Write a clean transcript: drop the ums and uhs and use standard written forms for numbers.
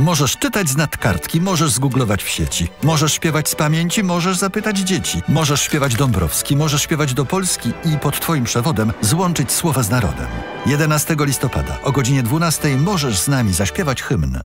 Możesz czytać z nadkartki, możesz zgooglować w sieci, możesz śpiewać z pamięci, możesz zapytać dzieci, możesz śpiewać Dąbrowski, możesz śpiewać do Polski i pod Twoim przewodem złączyć słowa z narodem. 11 listopada o godzinie 12 możesz z nami zaśpiewać hymn.